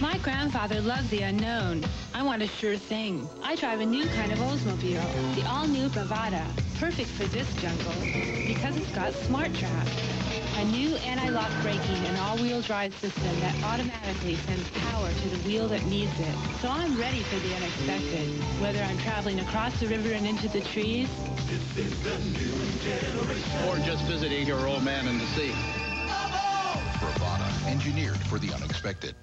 My grandfather loved the unknown. I want a sure thing. I drive a new kind of Oldsmobile, the all-new Bravada, perfect for this jungle because it's got smart track, a new anti-lock braking and all-wheel drive system that automatically sends power to the wheel that needs it. So I'm ready for the unexpected, whether I'm traveling across the river and into the trees, this is the new generation, or just visiting your old man in the sea. Bravada, engineered for the unexpected.